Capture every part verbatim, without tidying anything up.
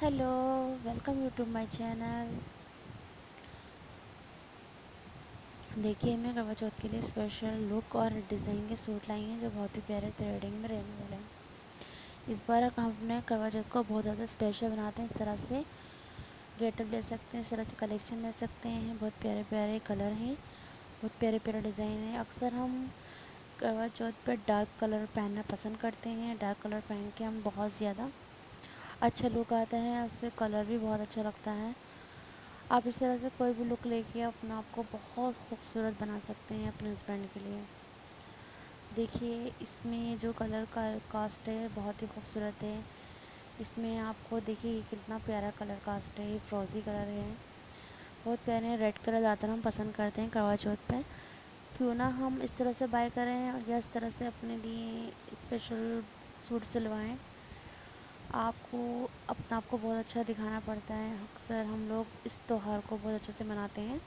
Hello, welcome you to my channel. देखिए, मैं करवा चौथ के लिए स्पेशल लुक और डिज़ाइन के सूट लाई हैं जो बहुत ही प्यारे थ्रेडिंग में रहने वाले हैं। इस बार हम अपने करवा चौथ को बहुत ज़्यादा स्पेशल बनाते हैं। इस तरह से गेटअप ले सकते हैं, इस तरह से कलेक्शन ले सकते हैं। बहुत प्यारे प्यारे कलर हैं, बहुत प्यारे प्यारे डिज़ाइन हैं। अक्सर हम करवा चौथ पर डार्क कलर पहनना पसंद करते हैं। डार्क कलर पहन के हम बहुत ज़्यादा अच्छा लुक आता है, उससे कलर भी बहुत अच्छा लगता है। आप इस तरह से कोई भी लुक लेके अपने आप को बहुत खूबसूरत बना सकते हैं अपने हस्बैंड के लिए। देखिए, इसमें जो कलर का कास्ट है बहुत ही खूबसूरत है। इसमें आपको देखिए कितना प्यारा कलर कास्ट है, फ्रोजी कलर है, बहुत प्यारे रेड कलर ज़्यादातर हम पसंद करते हैं करवा चौथ पर। क्यों ना हम इस तरह से बाय करें या इस तरह से अपने लिए स्पेशल सूट सिलवाएँ। आपको अपना आपको बहुत अच्छा दिखाना पड़ता है। अक्सर हम लोग इस त्यौहार को बहुत अच्छे से मनाते हैं,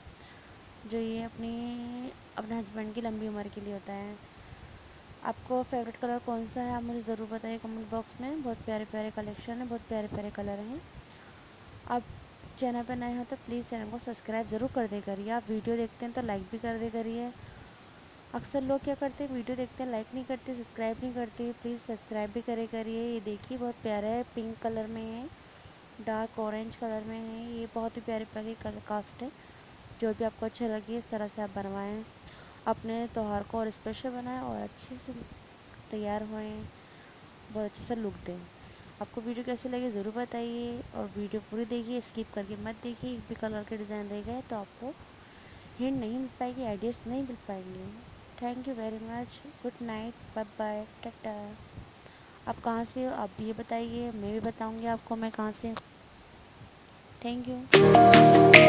जो ये अपनी अपने हस्बैंड की लंबी उम्र के लिए होता है। आपको फेवरेट कलर कौन सा है, आप मुझे ज़रूर बताइए कमेंट बॉक्स में। बहुत प्यारे प्यारे कलेक्शन हैं, बहुत प्यारे प्यारे कलर हैं। आप चैनल पर नए हो तो प्लीज़ चैनल को सब्सक्राइब ज़रूर कर दे करिए। आप वीडियो देखते हैं तो लाइक भी कर दे करिए। अक्सर लोग क्या करते हैं, वीडियो देखते हैं, लाइक नहीं करते, सब्सक्राइब नहीं करते। प्लीज़ सब्सक्राइब भी करे करिए। ये देखिए बहुत प्यारा है, पिंक कलर में है, डार्क ऑरेंज कलर में है। ये बहुत ही प्यारे प्यारे कलर कास्ट है। जो भी आपको अच्छा लगे इस तरह से आप बनवाएं, अपने त्यौहार को और स्पेशल बनाएं और अच्छे से तैयार होएं, बहुत अच्छे से लुक दें। आपको वीडियो कैसे लगे ज़रूर बताइए और वीडियो पूरी देखिए, स्किप करके मत देखिए। एक भी कलर के डिज़ाइन रह गए तो आपको हिंट नहीं मिल पाएगी, आइडियाज़ नहीं मिल पाएंगे। Thank you very much, good night, bye bye, tata. आप कहाँ से हो आप भी ये बताइए, मैं भी बताऊँगी आपको मैं कहाँ से। Thank you.